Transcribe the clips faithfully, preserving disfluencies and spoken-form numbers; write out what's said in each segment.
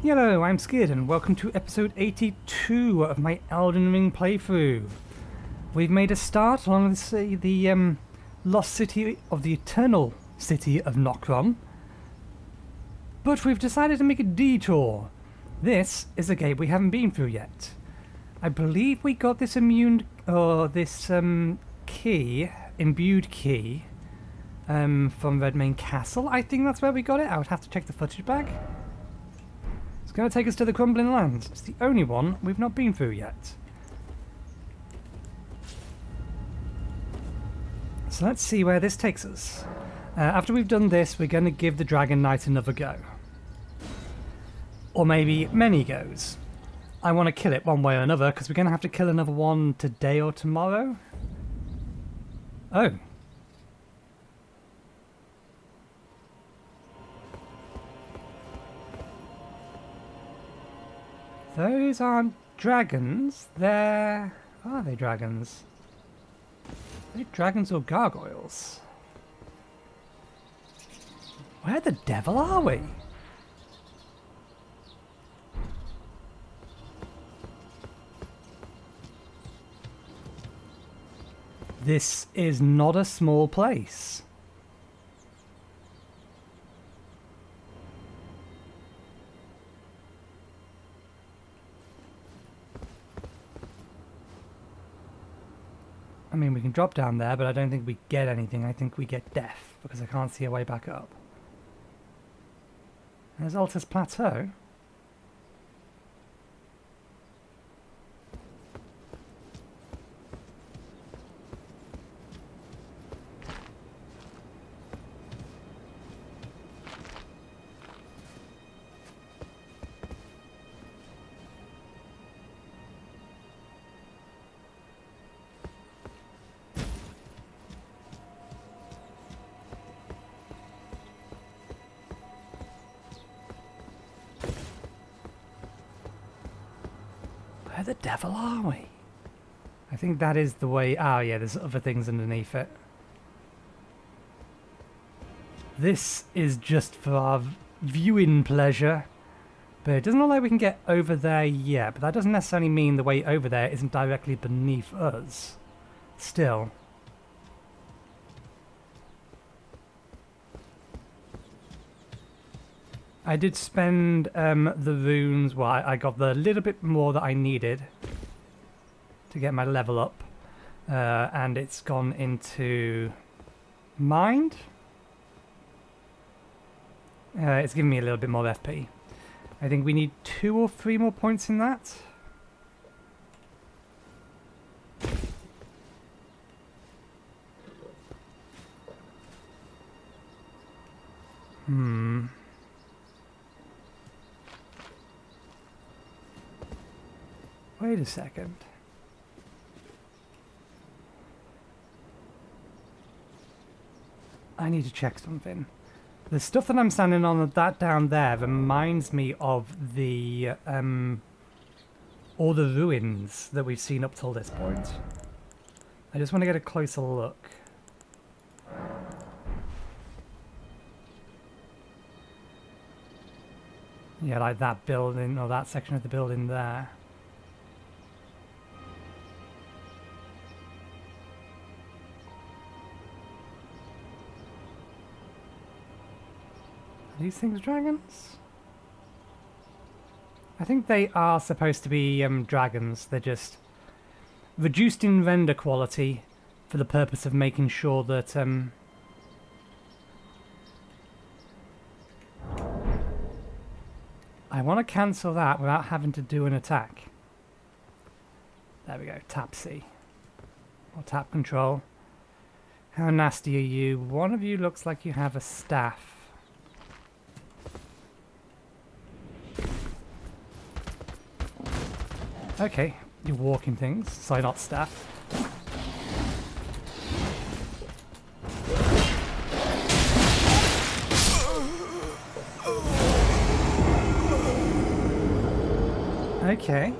Hello, I'm Skid and welcome to episode eighty-two of my Elden Ring playthrough. We've made a start along the, the um, lost city of the eternal city of Nokron, but we've decided to make a detour. This is a gate we haven't been through yet. I believe we got this immune or uh, this um, key, imbued key, um, from Redmayne Castle. I think that's where we got it. I would have to check the footage back. It's going to take us to the Crumbling Lands. It's the only one we've not been through yet. So let's see where this takes us. Uh, after we've done this, we're going to give the Dragon Knight another go. Or maybe many goes. I want to kill it one way or another, because we're going to have to kill another one today or tomorrow. Oh. Those aren't dragons, they're... Are they dragons? Are they dragons or gargoyles? Where the devil are we? This is not a small place. I mean, we can drop down there, but I don't think we get anything. I think we get death, because I can't see a way back up. There's Altus Plateau. Where the devil are we? I think that is the way... Oh yeah, there's other things underneath it. This is just for our viewing pleasure. But it doesn't look like we can get over there yet. But that doesn't necessarily mean the way over there isn't directly beneath us. Still. I did spend um, the runes, well, I got the little bit more that I needed to get my level up, uh, and it's gone into Mind. Uh, it's given me a little bit more F P. I think we need two or three more points in that. Hmm... Wait a second. I need to check something. The stuff that I'm standing on, that down there, reminds me of the um, all the ruins that we've seen up till this point. I just want to get a closer look. Yeah, like that building, or that section of the building there. These things dragons? I think they are supposed to be um, dragons. They're just reduced in render quality for the purpose of making sure that um, I want to cancel that without having to do an attack. There we go, tap C or tap control. How nasty are you? One of you looks like you have a staff. Okay, you're walking things, so not staff. Okay.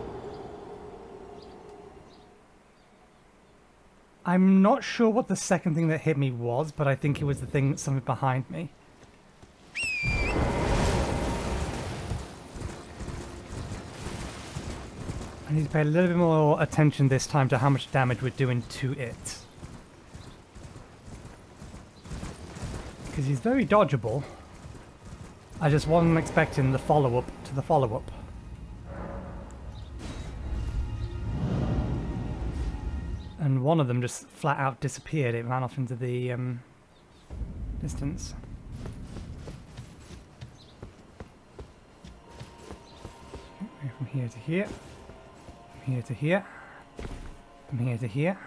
I'm not sure what the second thing that hit me was, but I think it was the thing that's something behind me. I need to pay a little bit more attention this time to how much damage we're doing to it. Because he's very dodgeable. I just wasn't expecting the follow-up to the follow-up. And one of them just flat out disappeared. It ran off into the um, distance. Okay, from here to here. From here to here. From here to here.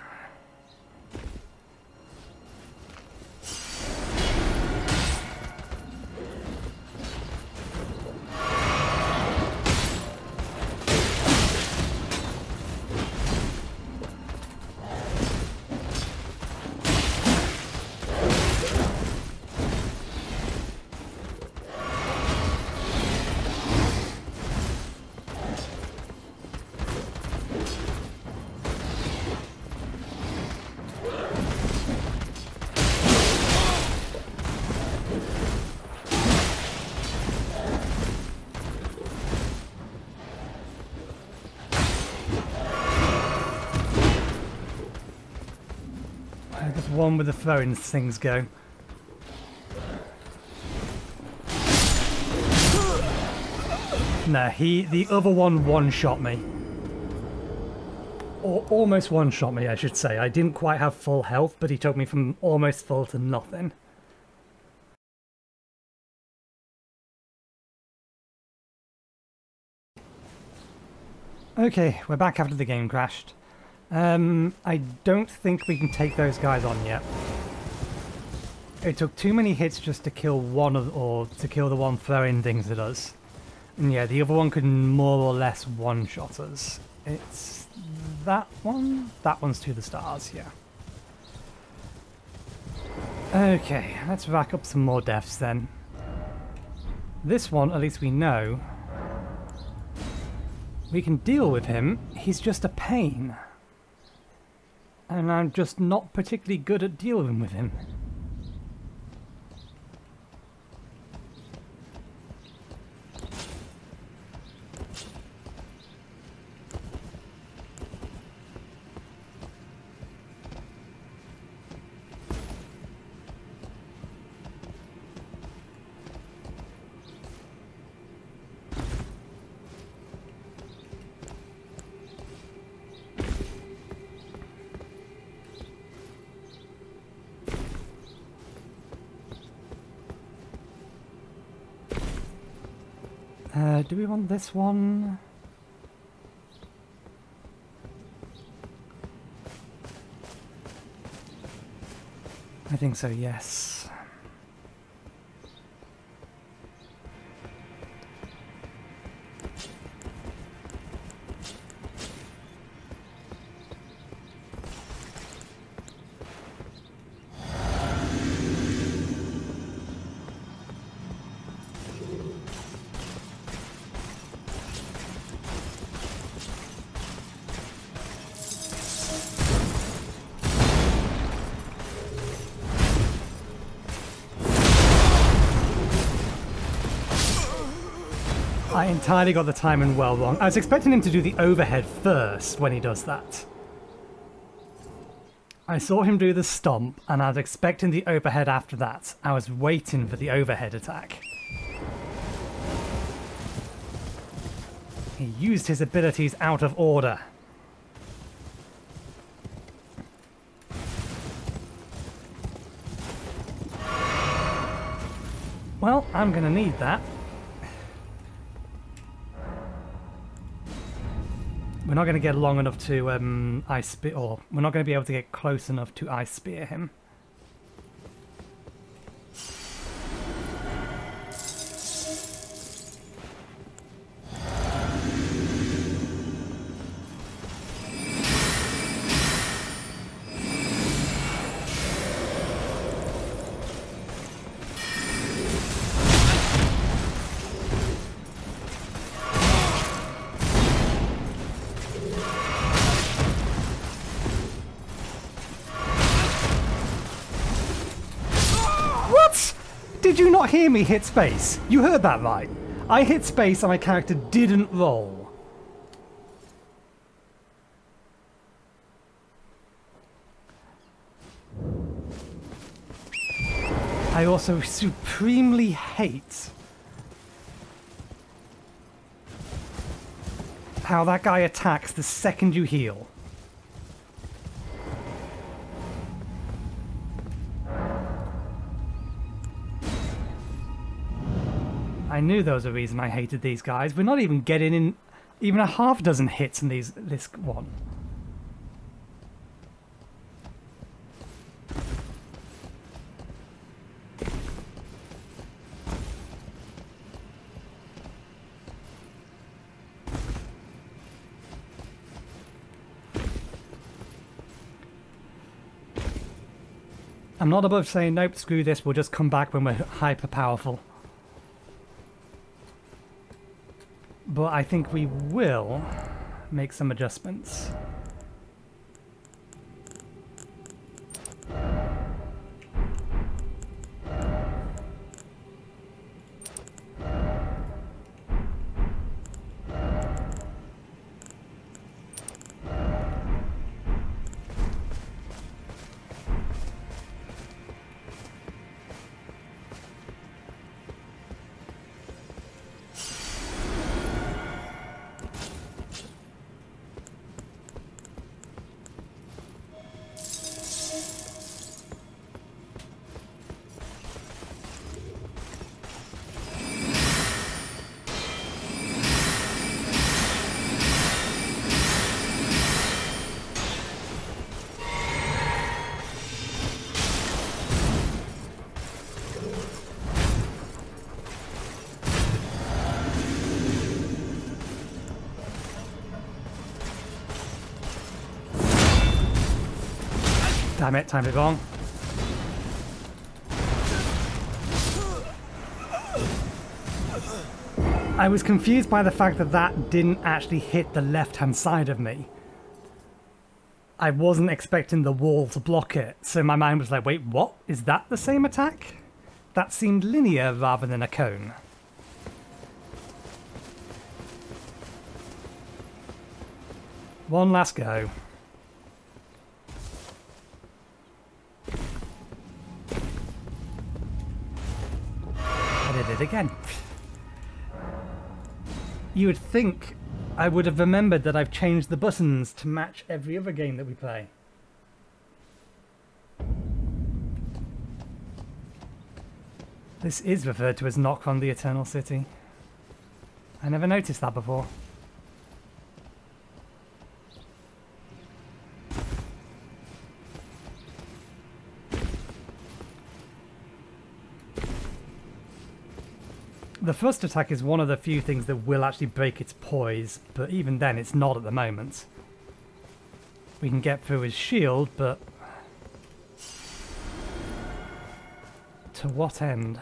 One with the throwing things go. Nah, he, the other one one-shot me. Or almost one-shot me, I should say. I didn't quite have full health, but he took me from almost full to nothing. Okay, we're back after the game crashed. Um, I don't think we can take those guys on yet. It took too many hits just to kill one of, or to kill the one throwing things at us. And yeah, the other one could more or less one-shot us. It's that one? That one's to the stars, yeah. Okay, let's rack up some more deaths then. This one, at least we know. We can deal with him, he's just a pain. And I'm just not particularly good at dealing with him. Uh, do we want this one? I think so, yes. I entirely got the timing well wrong. I was expecting him to do the overhead first when he does that. I saw him do the stomp and I was expecting the overhead after that. I was waiting for the overhead attack. He used his abilities out of order. Well, I'm gonna need that. We're not going to get long enough to um, ice spear, or we're not going to be able to get close enough to ice spear him. Did you not hear me hit space? You heard that right. I hit space and my character didn't roll. I also supremely hate how that guy attacks the second you heal. I knew there was a reason I hated these guys. We're not even getting in even a half dozen hits in these this one. I'm not above saying, nope, screw this, we'll just come back when we're hyper powerful. But I think we will make some adjustments. Damn it, timed it wrong. I was confused by the fact that that didn't actually hit the left-hand side of me. I wasn't expecting the wall to block it, so my mind was like, wait, what? Is that the same attack? That seemed linear rather than a cone. One last go. Again. You would think I would have remembered that I've changed the buttons to match every other game that we play. This is referred to as Nokron the Eternal City. I never noticed that before. The first attack is one of the few things that will actually break its poise, but even then it's not at the moment. We can get through his shield, but to what end?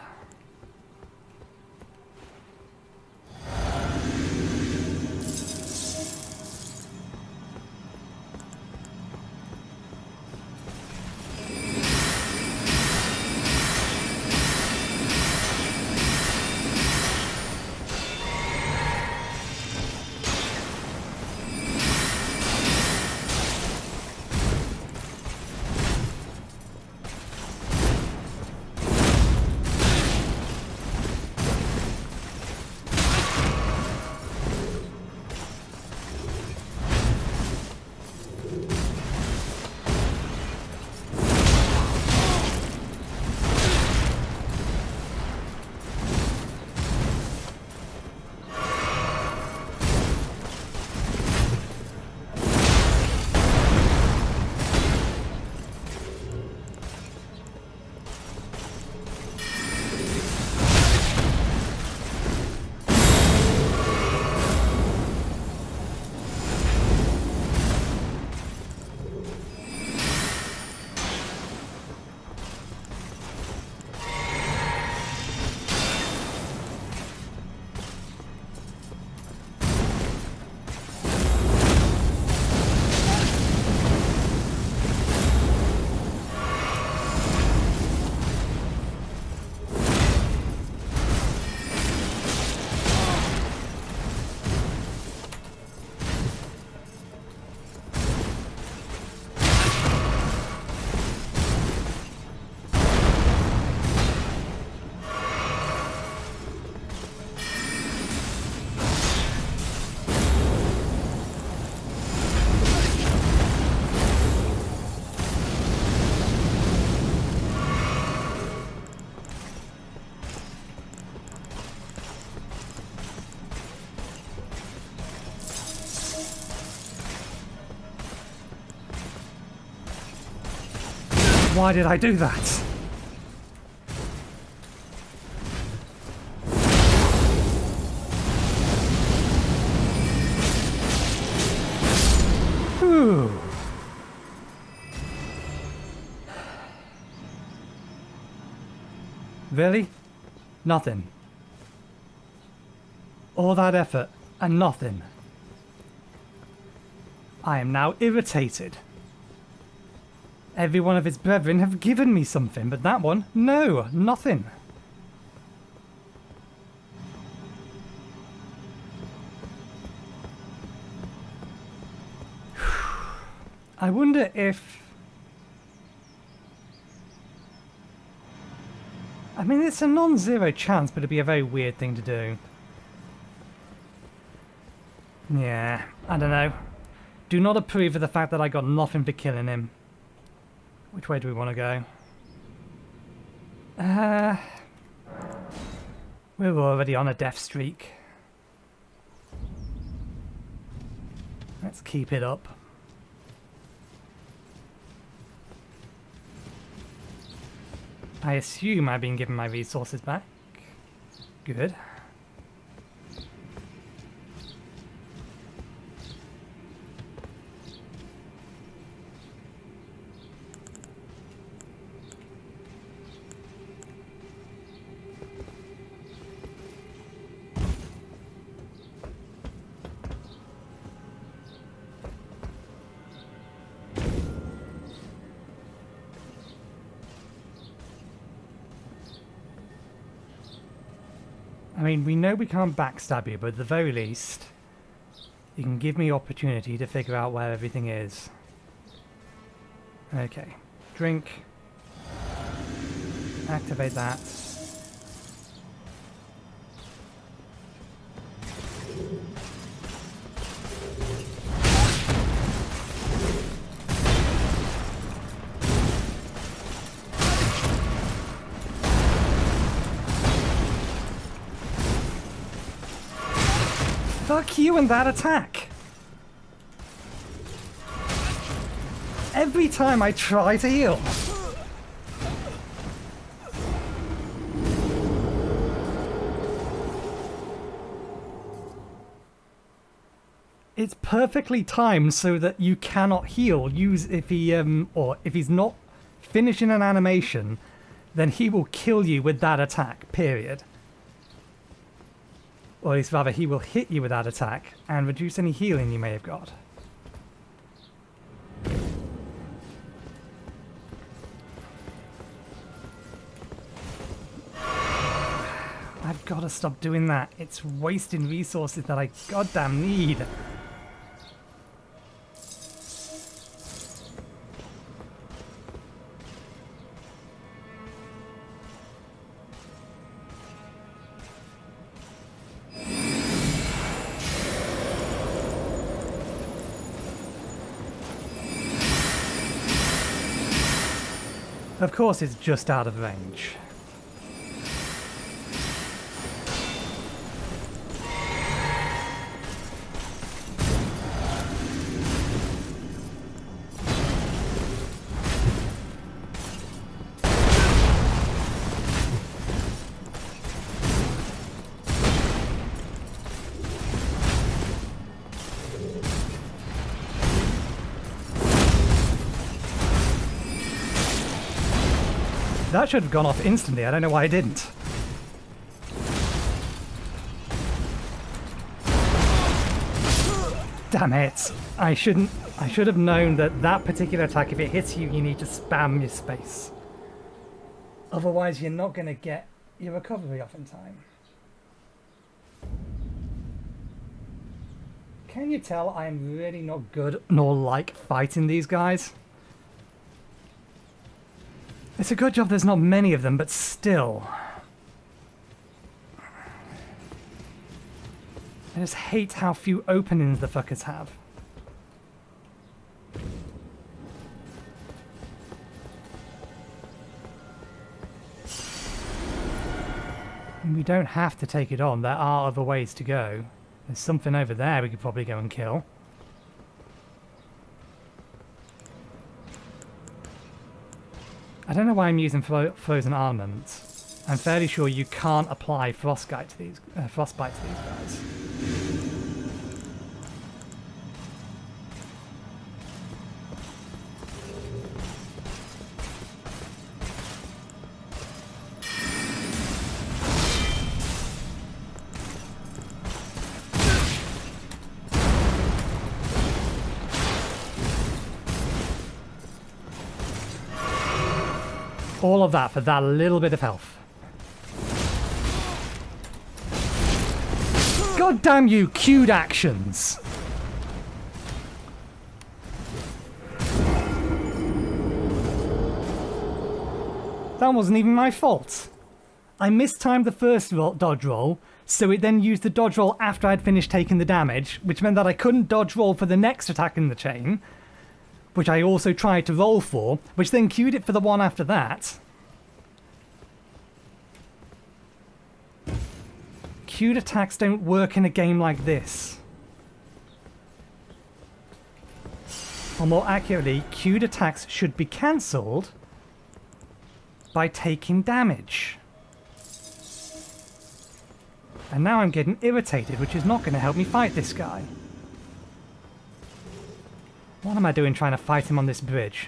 Why did I do that? Ooh. Really? Nothing. All that effort and nothing. I am now irritated. Every one of his brethren have given me something, but that one, no, nothing. I wonder if... I mean, it's a non-zero chance, but it'd be a very weird thing to do. Yeah, I don't know. Do not approve of the fact that I got nothing for killing him. Which way do we want to go? Uh, we're already on a death streak. Let's keep it up. I assume I've been given my resources back. Good. I mean, we know we can't backstab you, but at the very least, you can give me opportunity to figure out where everything is. Okay. Drink. Activate that. Fuck you and that attack! Every time I try to heal! It's perfectly timed so that you cannot heal. Use if he, um, or if he's not finishing an animation, then he will kill you with that attack, period. Or at least rather, he will hit you with that attack and reduce any healing you may have got. I've got to stop doing that. It's wasting resources that I goddamn need. Of course, it's just out of range. That should have gone off instantly. I don't know why I didn't. Damn it. I shouldn't... I should have known that that particular attack, if it hits you, you need to spam your space. Otherwise, you're not going to get your recovery off in time. Can you tell I'm really not good nor like fighting these guys? It's a good job there's not many of them, but still. I just hate how few openings the fuckers have. And we don't have to take it on. There are other ways to go. There's something over there we could probably go and kill. I don't know why I'm using fro frozen armament. I'm fairly sure you can't apply frostbite to these uh, frostbite to these guys. All of that for that little bit of health. God damn you, cued actions! That wasn't even my fault. I mistimed the first ro dodge roll, so it then used the dodge roll after I'd finished taking the damage, which meant that I couldn't dodge roll for the next attack in the chain, which I also tried to roll for, which then cued it for the one after that. Cued attacks don't work in a game like this. Or more accurately, cued attacks should be cancelled by taking damage. And now I'm getting irritated, which is not going to help me fight this guy. What am I doing trying to fight him on this bridge?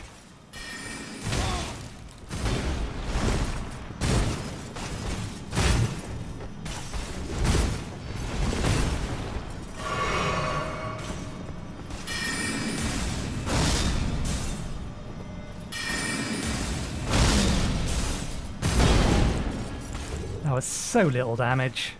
That was so little damage.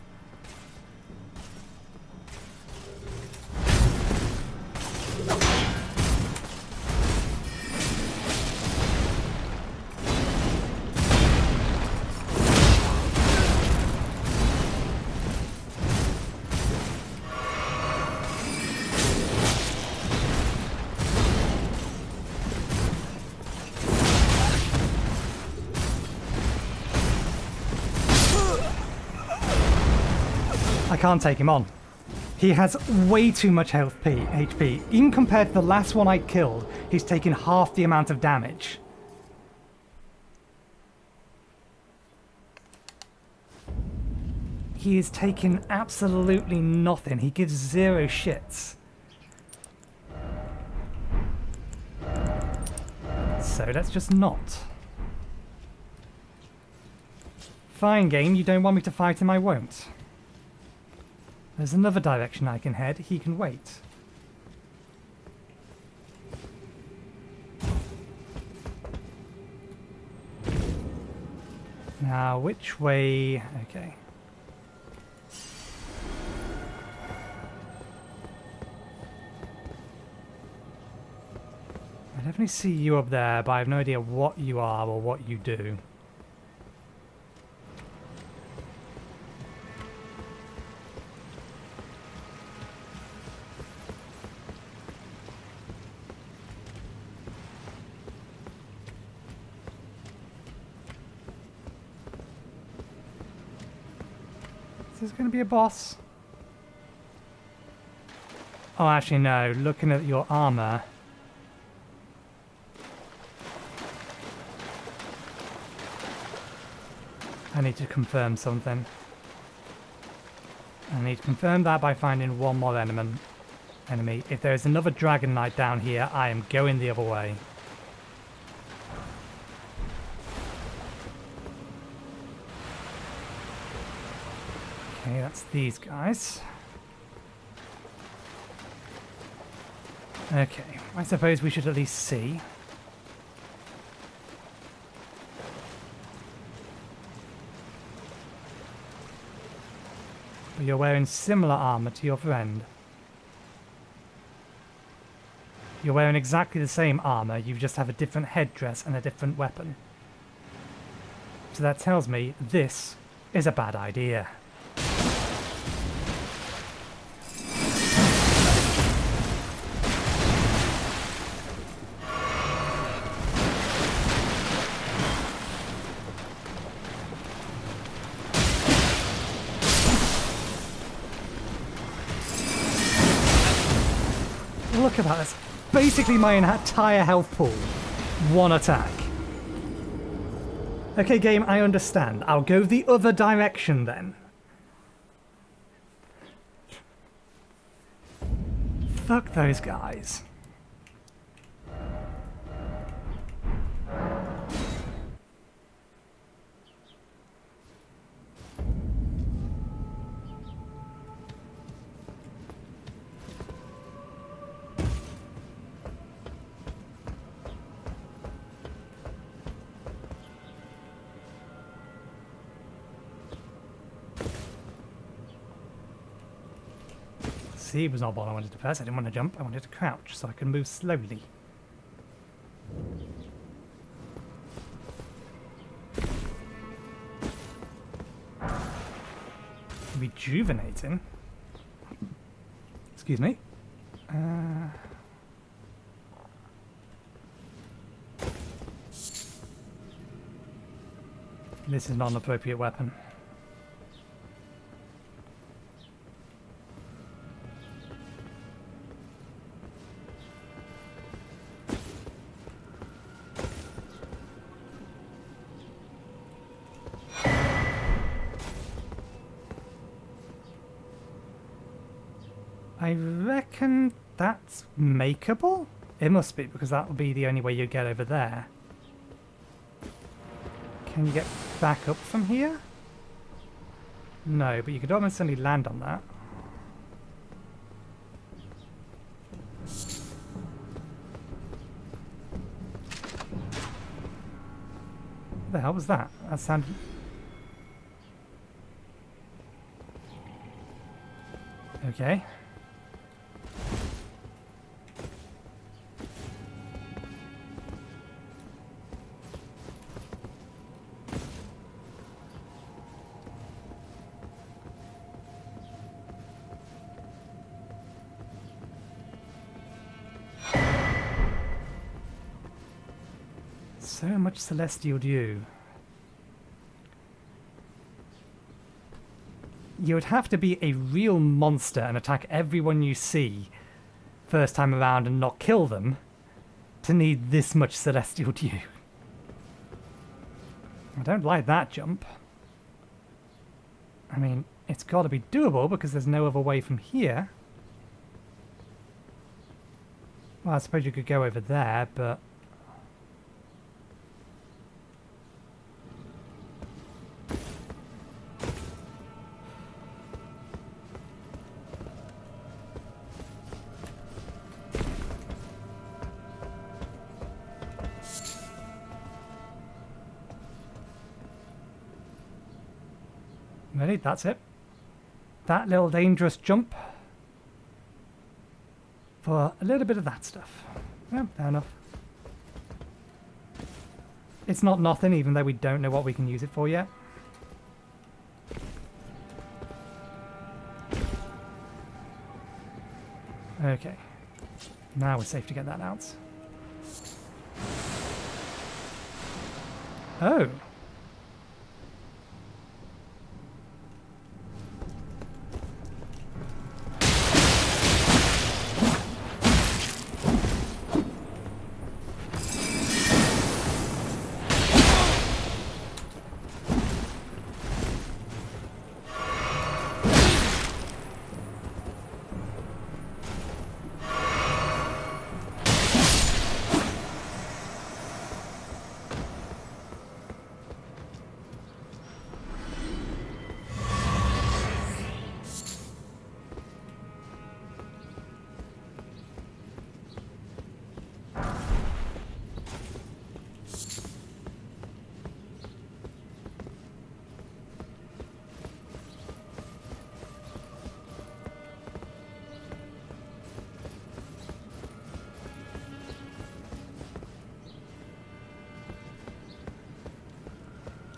Can't take him on. He has way too much health P, H P. Even compared to the last one I killed, he's taken half the amount of damage. He is taking absolutely nothing. He gives zero shits. So let's just not. Fine game, you don't want me to fight him, I won't. There's another direction I can head. He can wait. Now, which way? Okay. I definitely see you up there, but I have no idea what you are or what you do. Is going to be a boss? Oh, actually no, looking at your armor. I need to confirm something. I need to confirm that by finding one more enemy. If there is another Dragon Knight down here, I am going the other way. That's these guys. Okay, I suppose we should at least see. But you're wearing similar armor to your friend. You're wearing exactly the same armor, you just have a different headdress and a different weapon. So that tells me this is a bad idea. Look at that, that's basically my entire health pool. One attack. Okay, game, I understand. I'll go the other direction then. Fuck those guys. See, it was not what I wanted to press. I didn't want to jump. I wanted to crouch so I could move slowly. Rejuvenating. Excuse me. Uh... This is not an appropriate weapon. I reckon that's makeable? It must be, because that will be the only way you get over there. Can you get back up from here? No, but you could almost suddenly land on that. What the hell was that? That sounded... Okay. So much Celestial Dew. You would have to be a real monster and attack everyone you see first time around and not kill them to need this much Celestial Dew. I don't like that jump. I mean, it's got to be doable because there's no other way from here. Well, I suppose you could go over there, but... Ready? That's it. That little dangerous jump for a little bit of that stuff. Yeah, fair enough. It's not nothing, even though we don't know what we can use it for yet. Okay. Now we're safe to get that out. Oh!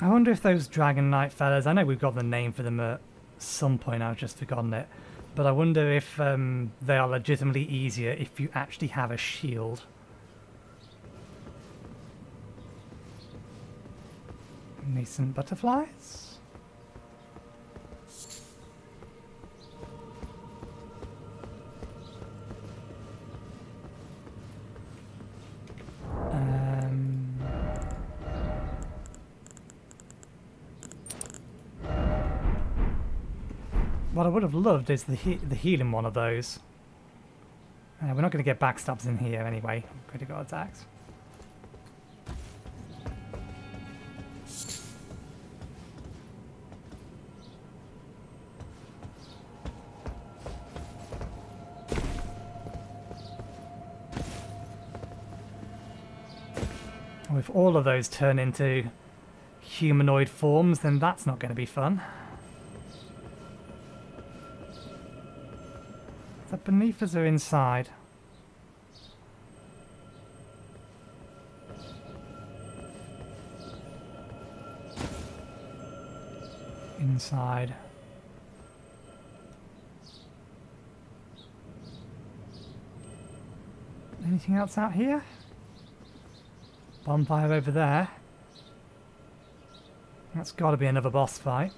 I wonder if those Dragon Knight fellas, I know we've got the name for them at some point, I've just forgotten it, but I wonder if um, they are legitimately easier if you actually have a shield. Nascent Butterflies? What I would have loved is the he the healing one of those. Uh, we're not going to get backstabs in here anyway. Critical attacks. If all of those turn into humanoid forms, then that's not going to be fun. Is that beneath us or inside? Inside. Anything else out here? Bonfire over there. That's got to be another boss fight.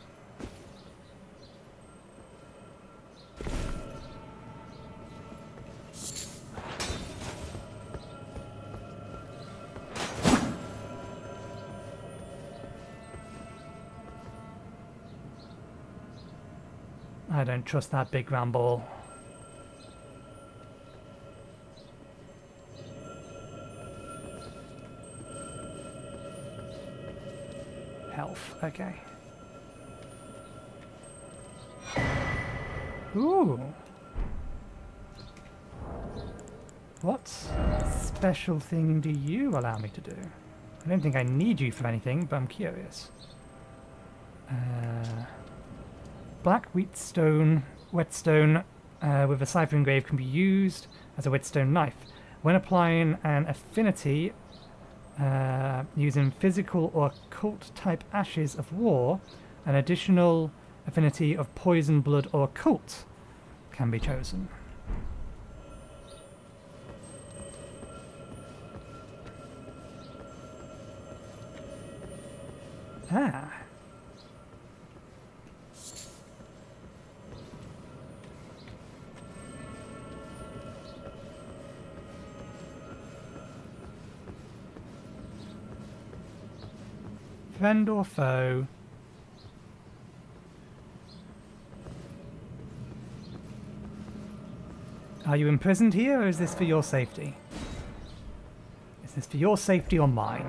I don't trust that big round ball. Okay. Ooh. What special thing do you allow me to do? I don't think I need you for anything, but I'm curious. Uh, black wheatstone, whetstone uh, with a cipher engrave can be used as a whetstone knife. When applying an affinity, Uh, using physical or cult type ashes of war, an additional affinity of poison, blood or cult can be chosen. Ah. Friend or foe? Are you imprisoned here, or is this for your safety? Is this for your safety or mine?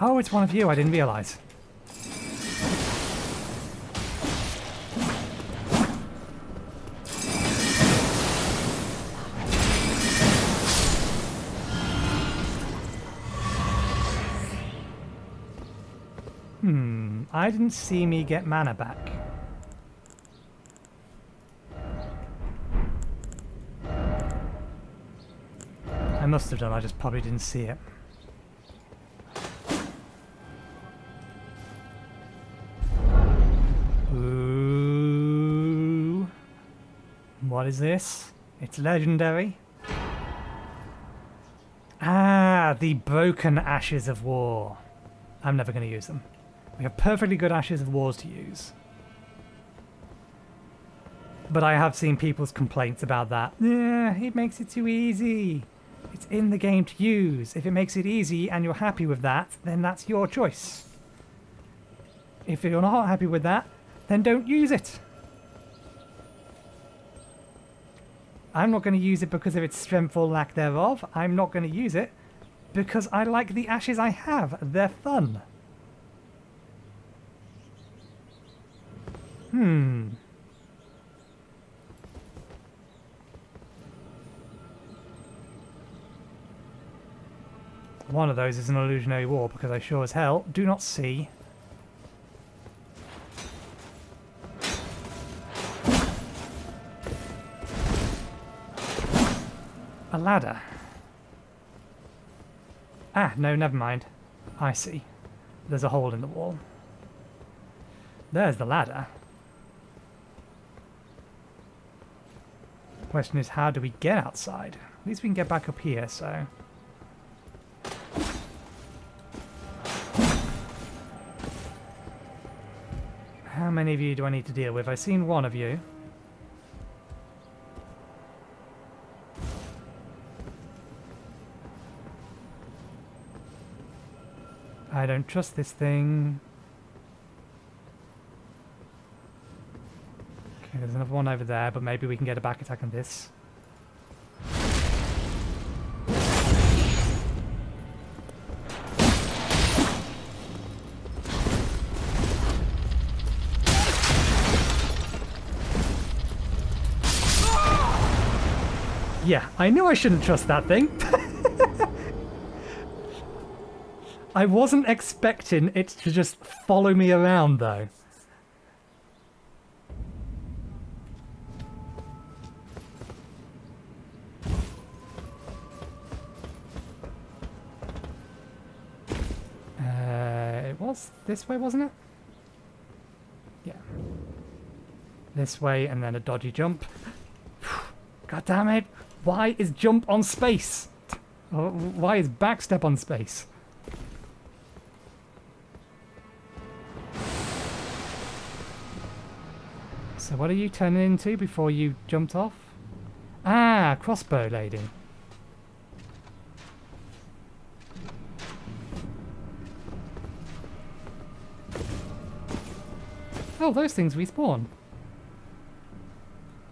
Oh, it's one of you, I didn't realise. I didn't see me get mana back. I must have done, I just probably didn't see it. Ooh. What is this? It's legendary. Ah, the broken ashes of war. I'm never going to use them. We have perfectly good Ashes of Wars to use. But I have seen people's complaints about that. Yeah, it makes it too easy. It's in the game to use. If it makes it easy and you're happy with that, then that's your choice. If you're not happy with that, then don't use it. I'm not going to use it because of its strength or lack thereof. I'm not going to use it because I like the ashes I have. They're fun. Hmm. One of those is an illusionary wall because I sure as hell do not see. A ladder. Ah, no, never mind. I see. There's a hole in the wall. There's the ladder. Question is, how do we get outside? At least we can get back up here, so... How many of you do I need to deal with? I've seen one of you. I don't trust this thing. Okay, there's another one over there, but maybe we can get a back attack on this. Yeah, I knew I shouldn't trust that thing. I wasn't expecting it to just follow me around, though. Uh, it was this way, wasn't it? Yeah. This way and then a dodgy jump. God damn it. Why is jump on space? Why is backstep on space? So what are you turning into before you jumped off? Ah, crossbow lady. Oh, those things respawn.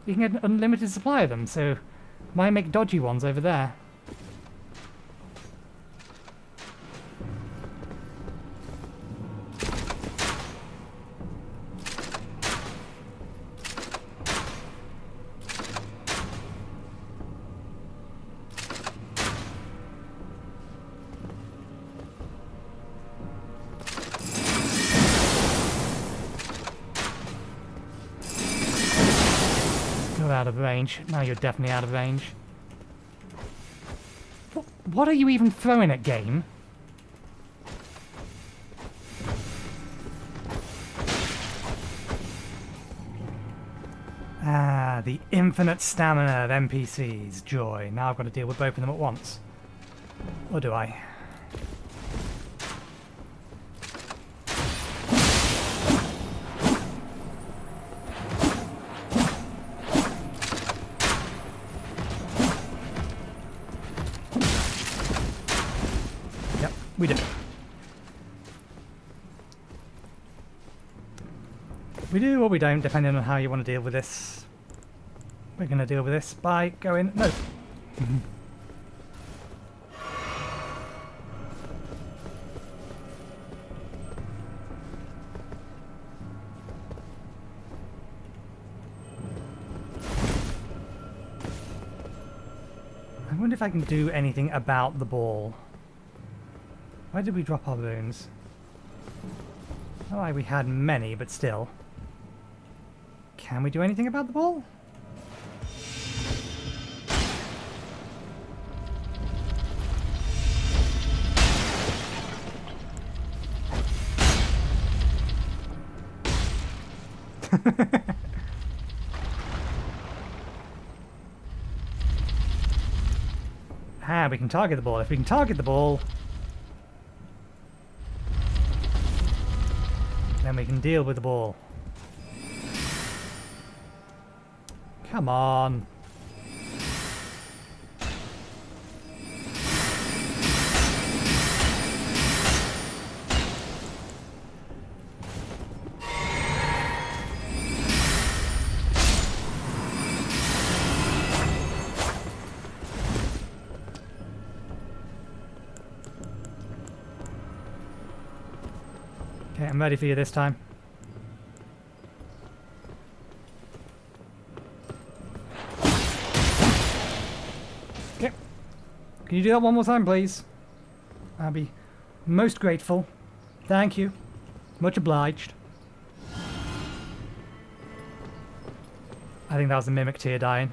You can get an unlimited supply of them, so why make dodgy ones over there? Range. No, you're definitely out of range. What, what are you even throwing at, game? Ah, the infinite stamina of N P Cs. Joy. Now I've got to deal with both of them at once. Or do I? We did. We do or we don't, depending on how you want to deal with this. We're going to deal with this by going... No! I wonder if I can do anything about the ball. Where did we drop our balloons? Oh, like we had many, but still. Can we do anything about the ball? Ah, we can target the ball. If we can target the ball... then we can deal with the ball. Come on. I'm ready for you this time. Okay. Can you do that one more time, please? I'll be most grateful. Thank you. Much obliged. I think that was a mimic tear dying.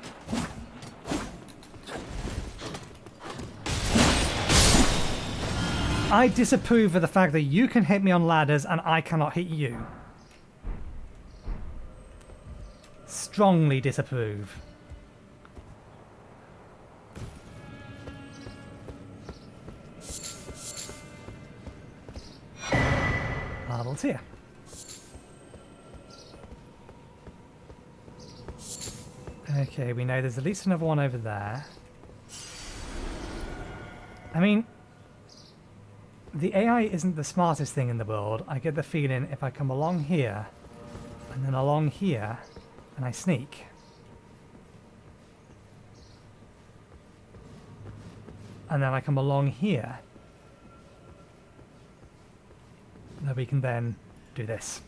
I disapprove of the fact that you can hit me on ladders and I cannot hit you. Strongly disapprove. Marvel's here. Okay, we know there's at least another one over there. I mean... the A I isn't the smartest thing in the world. I get the feeling if I come along here, and then along here, and I sneak, and then I come along here, that we can then do this.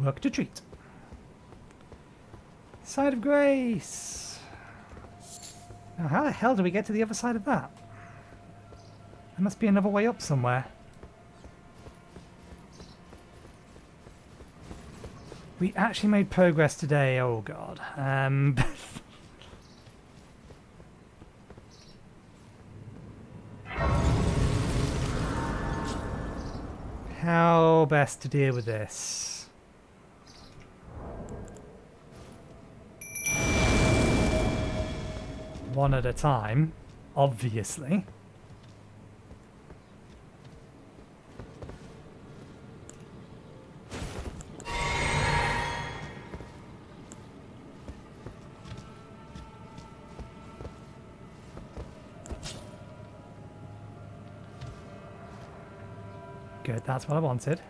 Work to treat. Side of Grace. Now how the hell do we get to the other side of that? There must be another way up somewhere. We actually made progress today, oh god. Um, how best to deal with this? One at a time, obviously. Good, that's what I wanted.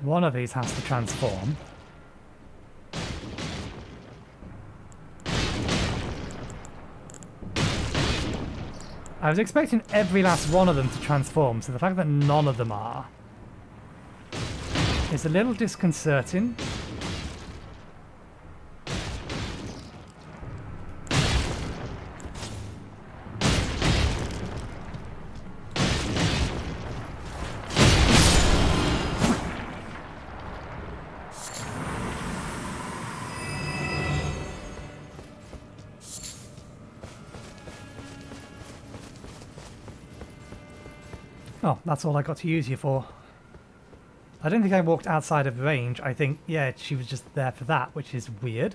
One of these has to transform. I was expecting every last one of them to transform, so the fact that none of them are is a little disconcerting. Oh, that's all I got to use you for. I don't think I walked outside of range. I think, yeah, she was just there for that, which is weird.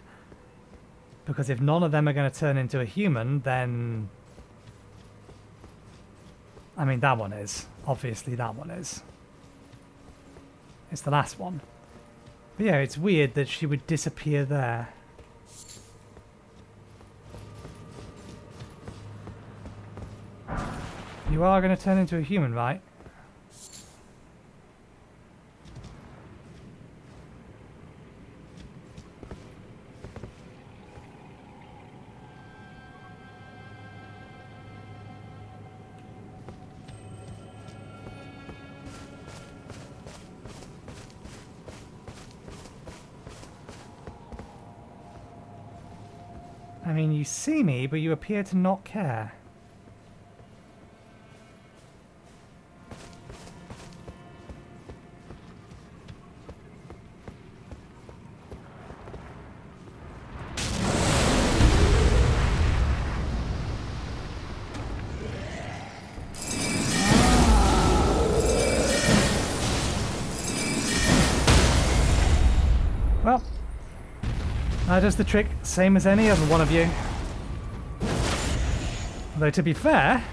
Because if none of them are going to turn into a human, then... I mean, that one is. Obviously that one is. It's the last one. But yeah, it's weird that she would disappear there. You are going to turn into a human, right? I mean, you see me, but you appear to not care. That does the trick, same as any other one of you. Though to be fair,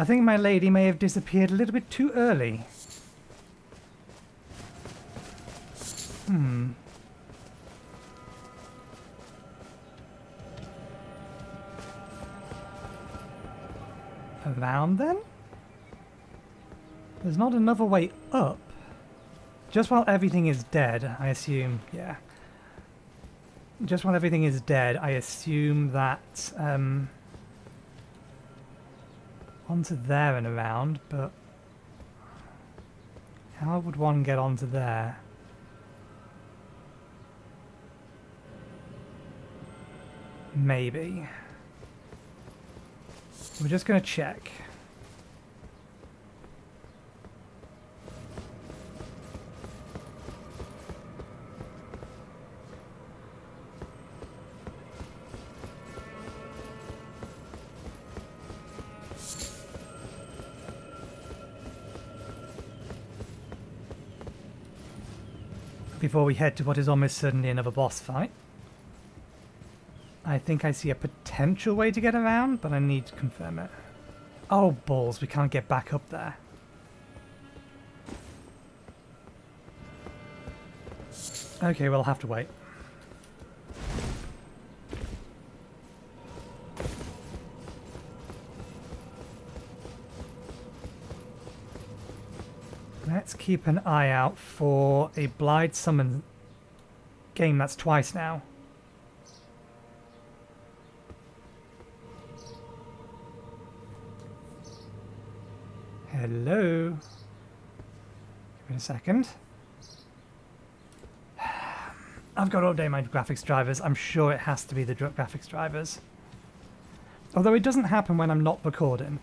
I think my lady may have disappeared a little bit too early. Hmm. Around then? There's not another way up. Just while everything is dead, I assume, yeah. Just while everything is dead, I assume that um, onto there and around, but how would one get onto there? Maybe. We're just going to check. Before we head to what is almost certainly another boss fight. I think I see a potential way to get around, but I need to confirm it. Oh balls, we can't get back up there. Okay, we'll have to wait. Let's keep an eye out for a Blaidd summon game. That's twice now. Hello. Give me a second. I've got to update my graphics drivers. I'm sure it has to be the graphics drivers. Although it doesn't happen when I'm not recording.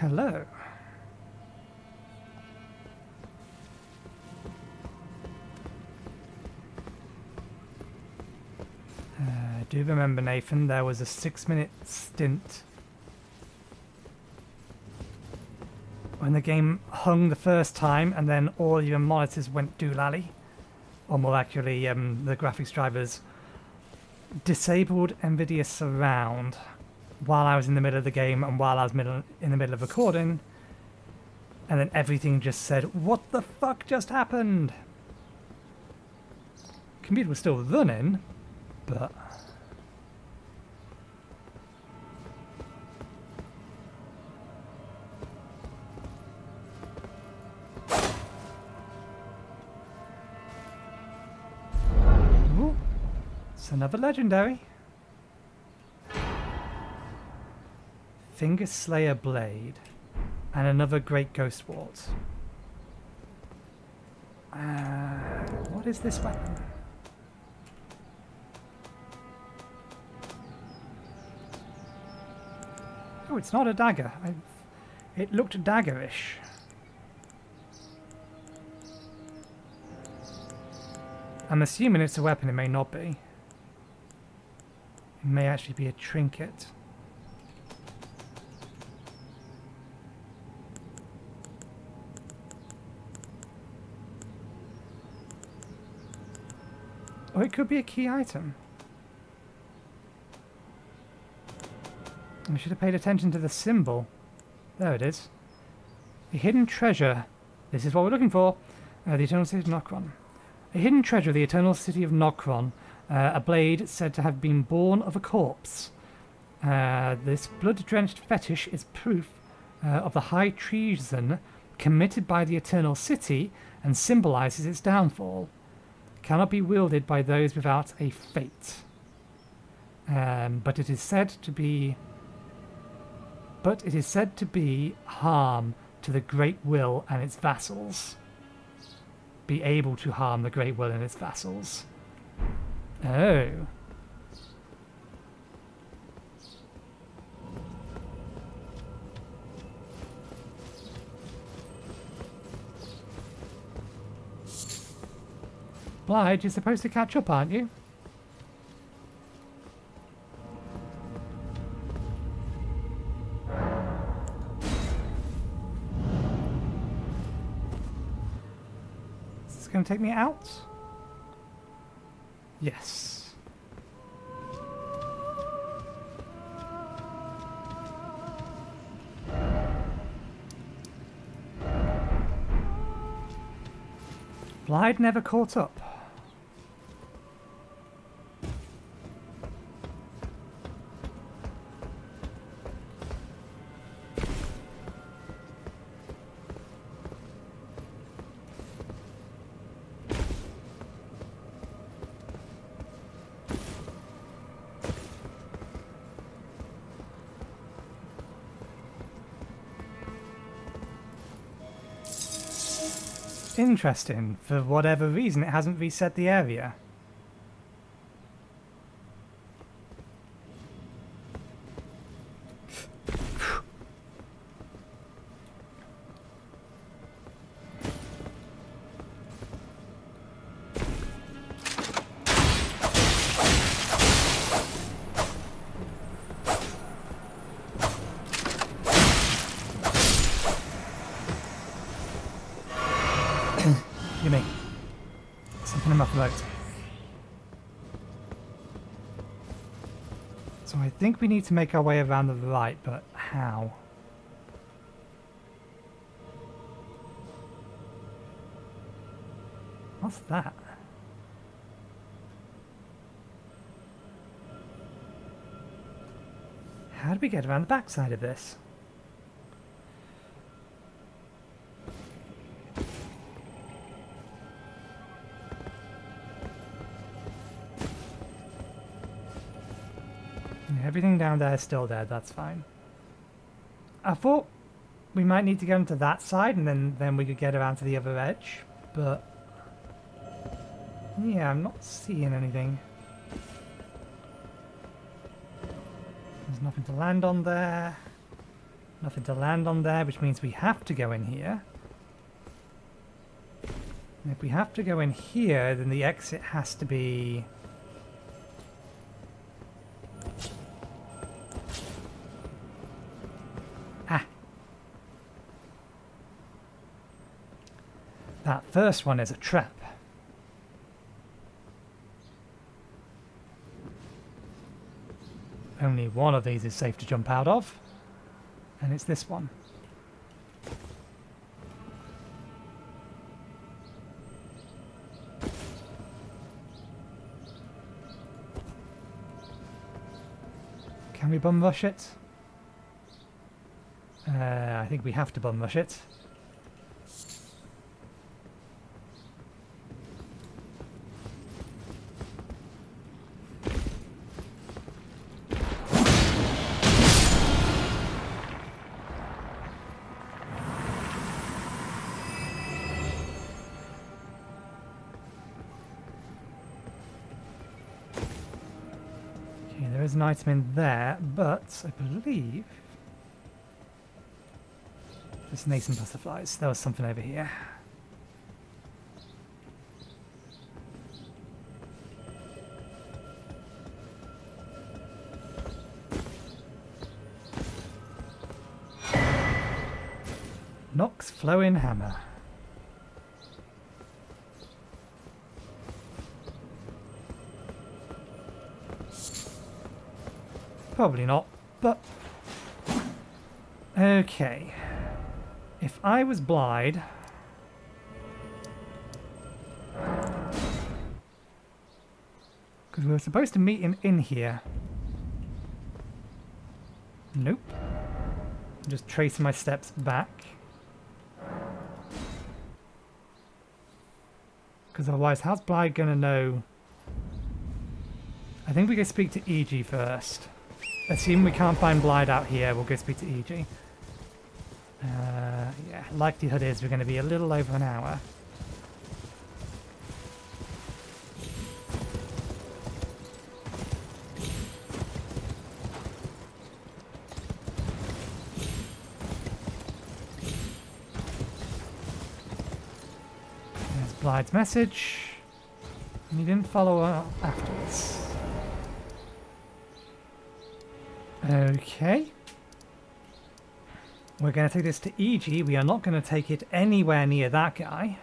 Hello. Uh, I do remember, Nathan, there was a six-minute stint when the game hung the first time and then all your monitors went doolally. Or more accurately, um, the graphics drivers disabled NVIDIA Surround while I was in the middle of the game and while I was middle, in the middle of recording, and then everything just said, what the fuck just happened? Computer was still running, but... Ooh, it's another legendary. Fingerslayer Blade and another Great Ghost Wart. Uh, what is this weapon? Oh, it's not a dagger. I've, it looked daggerish. I'm assuming it's a weapon. It may not be. It may actually be a trinket. Oh, it could be a key item. I should have paid attention to the symbol. There it is. A hidden treasure. This is what we're looking for. Uh, the Eternal City of Nokron. A hidden treasure of the Eternal City of Nokron. Uh, a blade said to have been born of a corpse. Uh, this blood-drenched fetish is proof uh, of the high treason committed by the Eternal City and symbolizes its downfall. Cannot be wielded by those without a fate. Um, but it is said to be... But it is said to be harm to the Great Will and its vassals. Be able to harm the Great Will and its vassals. Oh. Blaidd, you're supposed to catch up, aren't you? going to take me out? Yes. Blaidd never caught up. Interesting. For whatever reason, it hasn't reset the area. I think we need to make our way around the right, but how? What's that? How do we get around the backside of this? Everything down there is still there, that's fine. I thought we might need to go into that side and then, then we could get around to the other edge, but yeah, I'm not seeing anything. There's nothing to land on there. Nothing to land on there, which means we have to go in here. And if we have to go in here, then the exit has to be... That first one is a trap. Only one of these is safe to jump out of, and it's this one. Can we bum rush it? Uh, I think we have to bum rush it. An item in there, but I believe there's nascent butterflies. There was something over here. Nox Flowing Hammer. Probably not, but... Okay. If I was Blaidd... Because we were supposed to meet him in here. Nope. I'm just tracing my steps back. Because otherwise, how's Blaidd going to know... I think we go speak to E G first. Assume we can't find Blaidd out here, we'll go speak to E G. Uh, yeah, likelihood is we're going to be a little over an hour. There's Blaidd's message. And he didn't follow up afterwards. Okay, we're going to take this to E G. We are not going to take it anywhere near that guy.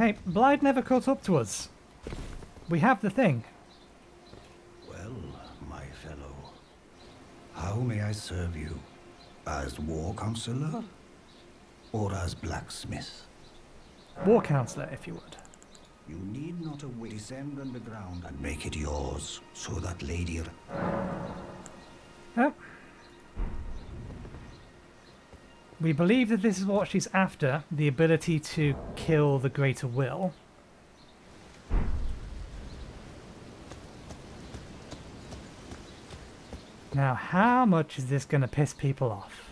Hey, Blaidd never caught up to us. We have the thing. Well, my fellow, how may I serve you? As war counselor? Or as blacksmith? War counselor, if you would. You need not await. Descend underground and make it yours, so that lady... Oh. We believe that this is what she's after, the ability to kill the greater will. Now, how much is this going to piss people off?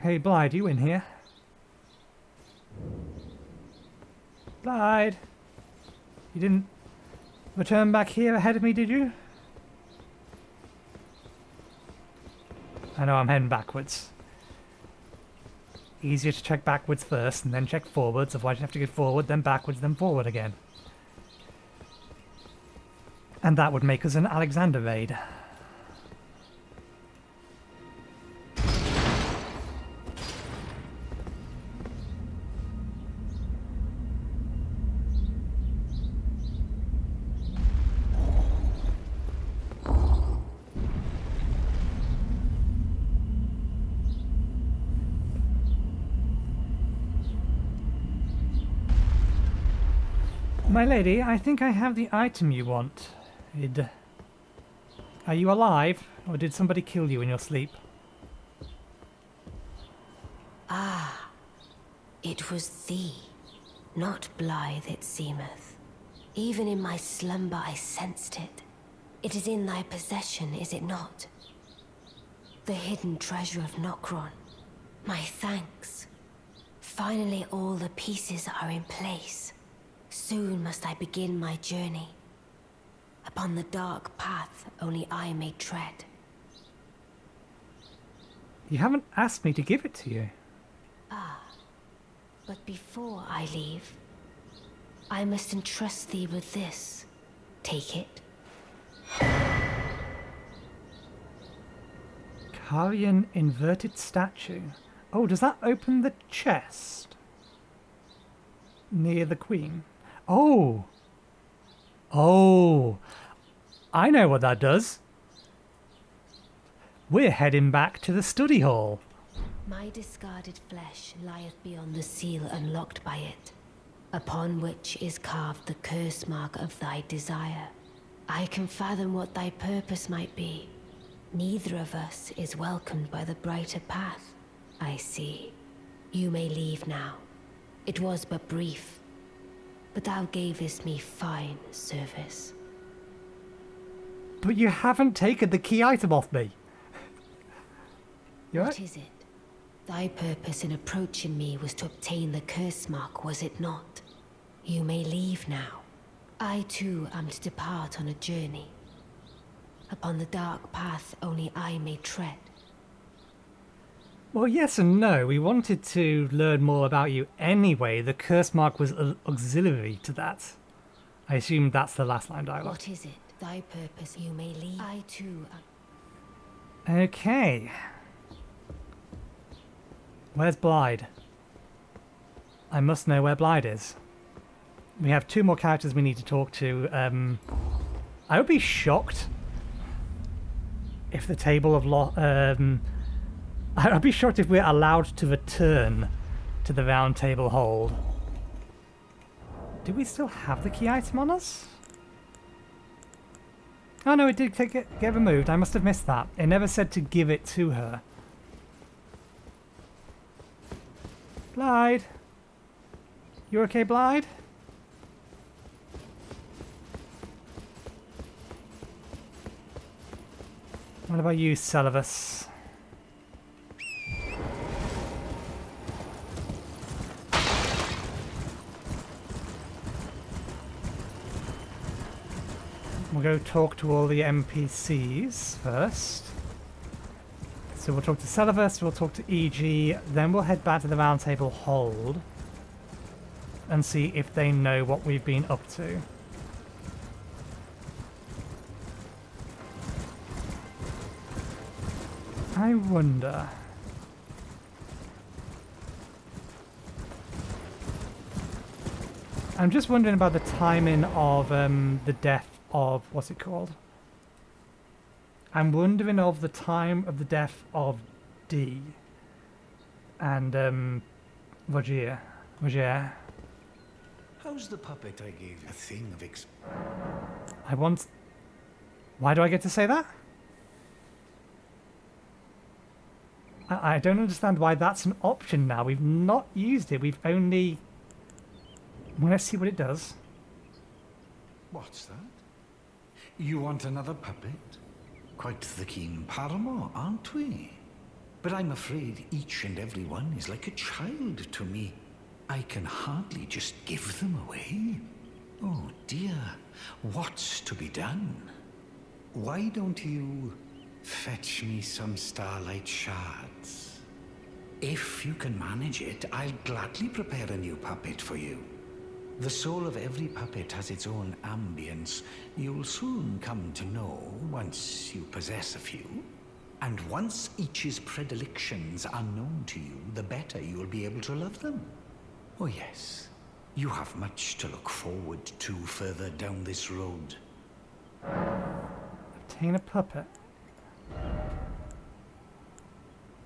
Hey, Blaidd, you in here? Blaidd! You didn't return back here ahead of me, did you? I know I'm heading backwards. Easier to check backwards first and then check forwards, otherwise you have to go forward, then backwards, then forward again. And that would make us an Alexander raid. My lady, I think I have the item you want. Id. Are you alive, or did somebody kill you in your sleep? Ah, it was thee, not Blaidd, it seemeth. Even in my slumber I sensed it. It is in thy possession, is it not? The hidden treasure of Nokron. My thanks. Finally all the pieces are in place. Soon must I begin my journey. Upon the dark path only I may tread. You haven't asked me to give it to you. Ah, but before I leave, I must entrust thee with this. Take it. Carian Inverted Statue. Oh, does that open the chest? Near the Queen. Oh! Oh! I know what that does. We're heading back to the study hall. My discarded flesh lieth beyond the seal unlocked by it, upon which is carved the curse mark of thy desire. I can fathom what thy purpose might be. Neither of us is welcomed by the brighter path. I see. You may leave now. It was but brief. But thou gavest me fine service. But you haven't taken the key item off me. You're what right? Is it? Thy purpose in approaching me was to obtain the curse mark, was it not? You may leave now. I too am to depart on a journey. Upon the dark path only I may tread. Well, yes and no. We wanted to learn more about you anyway. The curse mark was auxiliary to that. I assume that's the last line dialogue. What is it? Thy purpose you may leave. I too am... Okay. Where's Blaidd? I must know where Blaidd is. We have two more characters we need to talk to. Um, I would be shocked if the table of... Lo um, I'd be shocked if we're allowed to return to the Round Table Hold. Do we still have the key item on us? Oh no, it did get, get removed. I must have missed that. It never said to give it to her. Blaidd! You okay, Blaidd? What about you, Seluvis? We'll go talk to all the N P Cs first. So we'll talk to Seluvis, we'll talk to E G, then we'll head back to the Round Table Hold and see if they know what we've been up to. I wonder... I'm just wondering about the timing of um, the death of... What's it called? I'm wondering of the time of the death of D. And, um... Roger. Roger. How's the puppet I gave you? A thing of ex... I want... Why do I get to say that? I, I don't understand why that's an option now. We've not used it. We've only... Well, let's see what it does. What's that? You want another puppet? Quite the keen paramour, aren't we? But I'm afraid each and every one is like a child to me. I can hardly just give them away. Oh dear, what's to be done? Why don't you fetch me some starlight shards? If you can manage it, I'll gladly prepare a new puppet for you. The soul of every puppet has its own ambience. You'll soon come to know once you possess a few. And once each's predilections are known to you, the better you'll be able to love them. Oh yes, you have much to look forward to further down this road. Obtain a puppet.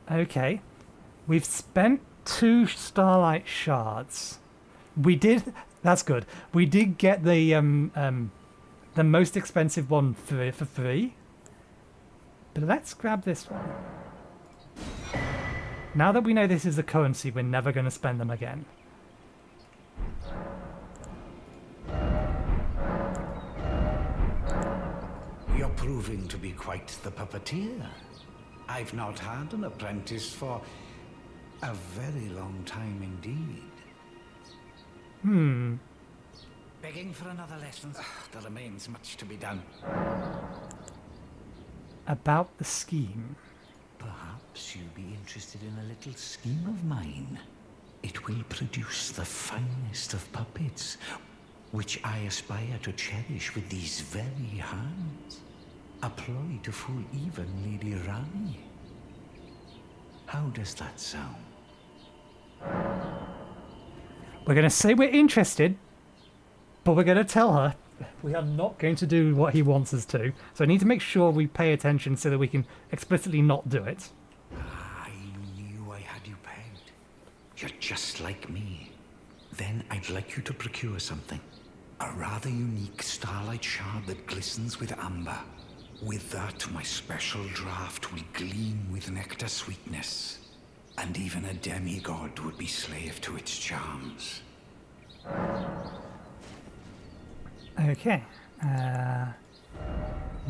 Okay. We've spent two starlight shards. We did... That's good. We did get the um, um, the most expensive one for, for free. But let's grab this one. Now that we know this is a currency, we're never going to spend them again. You're proving to be quite the puppeteer. I've not had an apprentice for a very long time indeed. Hmm. Begging for another lesson. Ugh, there remains much to be done. About the scheme. Perhaps you'll be interested in a little scheme of mine. It will produce the finest of puppets, which I aspire to cherish with these very hands. A ploy to fool even Lady Ranni. How does that sound? We're going to say we're interested, but we're going to tell her we are not going to do what he wants us to. So I need to make sure we pay attention so that we can explicitly not do it. I knew I had you pegged. You're just like me. Then I'd like you to procure something. A rather unique starlight shard that glistens with amber. With that, my special draught will gleam with nectar sweetness. And even a demigod would be slave to its charms. Okay. Uh,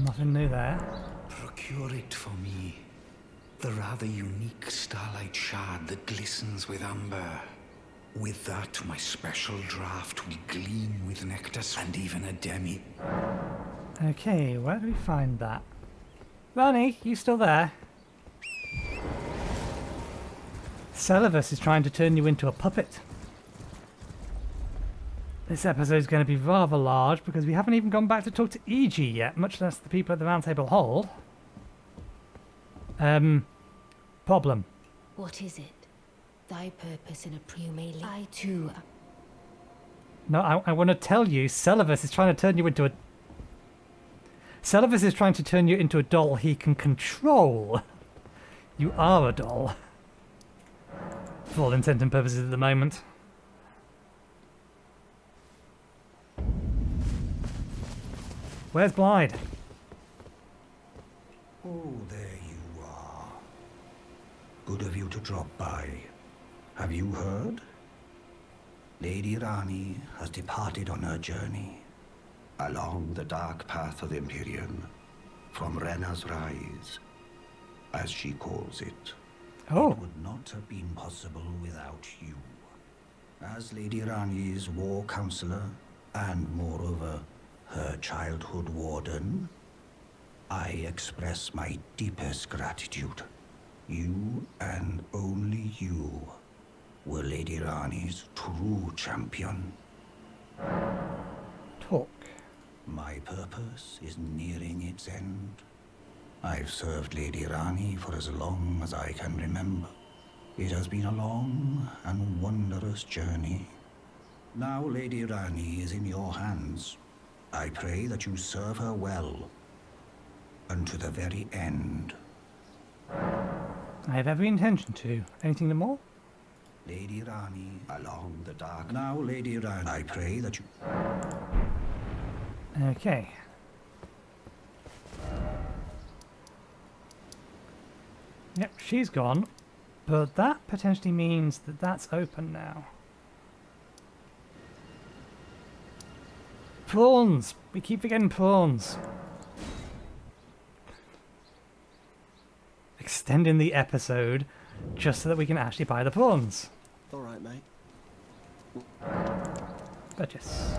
nothing new there. Procure it for me. The rather unique starlight shard that glistens with amber. With that, my special draught will gleam with nectar and even a demi... Okay, where do we find that? Ranni, you still there? Seluvis is trying to turn you into a puppet. This episode is going to be rather large because we haven't even gone back to talk to E G yet, much less the people at the Round Table Hold. Um, problem. What is it? Thy purpose in a premale? I too. No, I, I want to tell you, Seluvis is trying to turn you into a. Seluvis is trying to turn you into a doll he can control. You are a doll. For all intents and purposes at the moment. Where's Blaidd? Oh, there you are. Good of you to drop by. Have you heard? Lady Ranni has departed on her journey. Along the dark path of the Empyrean. From Rena's Rise. As she calls it. Oh. It would not have been possible without you. As Lady Ranni's war counsellor, and moreover, her childhood warden, I express my deepest gratitude. You, and only you, were Lady Ranni's true champion. Talk. My purpose is nearing its end. I've served Lady Ranni for as long as I can remember. It has been a long and wondrous journey. Now Lady Ranni is in your hands. I pray that you serve her well, unto the very end. I have every intention to. Anything more? Lady Ranni, along the dark. Now, Lady Ranni, I pray that you. Okay. Yep, she's gone, but that potentially means that that's open now. Prawns! We keep forgetting prawns. Extending the episode just so that we can actually buy the prawns. All right, mate. Purchase.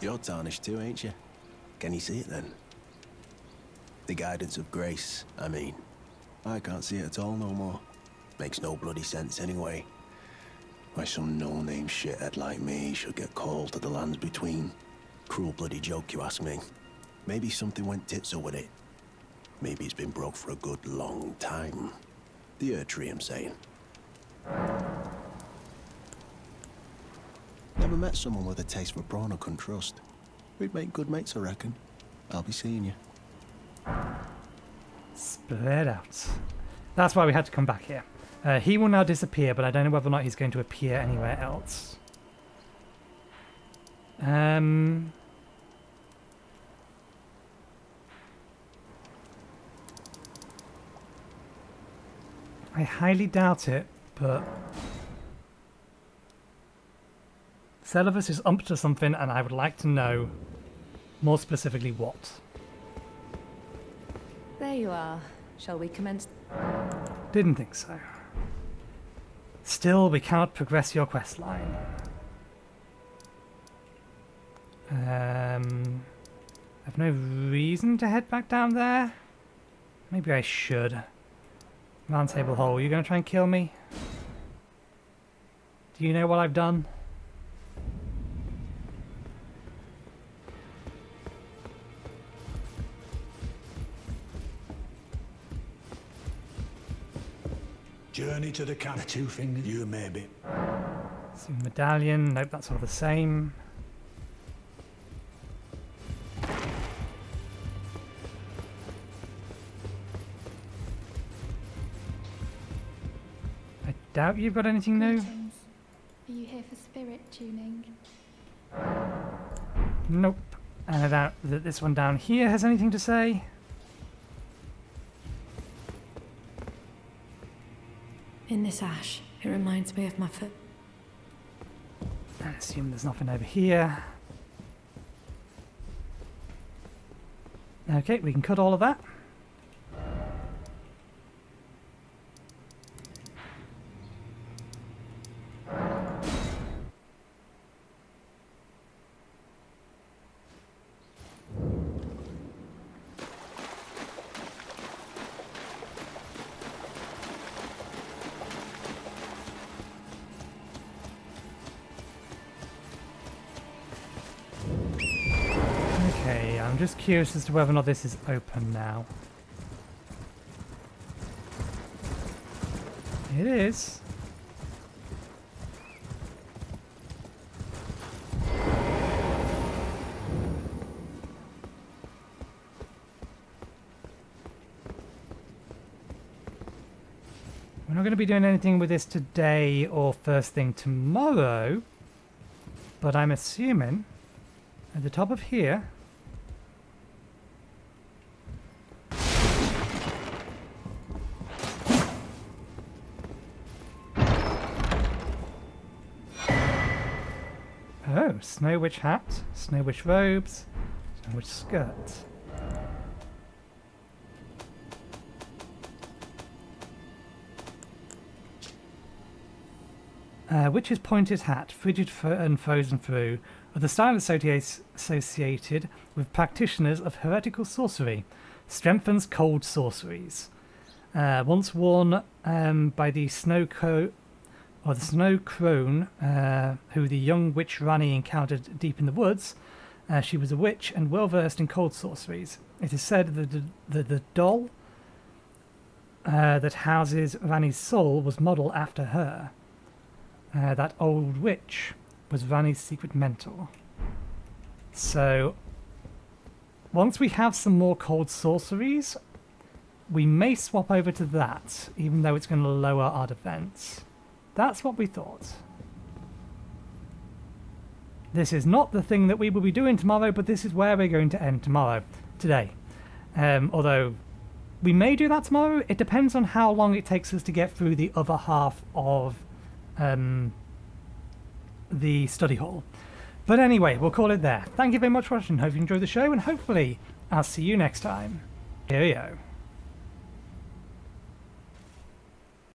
You're tarnished too, ain't you? Can you see it then? The guidance of grace, I mean. I can't see it at all no more. Makes no bloody sense anyway. Why some no-name shithead like me should get called to the lands between. Cruel bloody joke, you ask me. Maybe something went tits-o with it. Maybe it's been broke for a good long time. The earth tree, I'm saying. Never met someone with a taste for brawn I couldn't trust. We'd make good mates, I reckon. I'll be seeing you. Spread out. That's why we had to come back here. Uh, he will now disappear, but I don't know whether or not he's going to appear anywhere else. Um... I highly doubt it, but Seluvis is up to something, and I would like to know more specifically what. There you are. Shall we commence? Didn't think so. Still, we cannot progress your quest line. Um, I've no reason to head back down there. Maybe I should. Round Table Hold, are you going to try and kill me? Do you know what I've done? Journey to the camp. The two fingers. You may be. So medallion. Nope, that's all the same. Doubt you've got anything new? Are you here for spirit tuning? Nope. And I doubt that this one down here has anything to say. In this ash, it reminds me of my foot. I assume there's nothing over here. Okay, we can cut all of that. Just curious as to whether or not this is open now. It is. We're not going to be doing anything with this today or first thing tomorrow, but I'm assuming at the top of here Snow Witch Hat, Snow Witch Robes, Snow Witch Skirts. Uh, Witch's pointed hat, frigid and frozen through, of the style associated with practitioners of heretical sorcery, strengthens cold sorceries. Uh, once worn um, by the Snow Crone, or the Snow Crone, uh, who the young witch Ranni encountered deep in the woods. Uh, she was a witch and well-versed in cold sorceries. It is said that the, the, the doll uh, that houses Ranni's soul was modelled after her. Uh, that old witch was Ranni's secret mentor. So once we have some more cold sorceries, we may swap over to that, even though it's going to lower our defense. That's what we thought. This is not the thing that we will be doing tomorrow, but this is where we're going to end tomorrow, today. Um, although we may do that tomorrow. It depends on how long it takes us to get through the other half of um, the study hall. But anyway, we'll call it there. Thank you very much for watching. Hope you enjoyed the show, and hopefully I'll see you next time. Cheerio.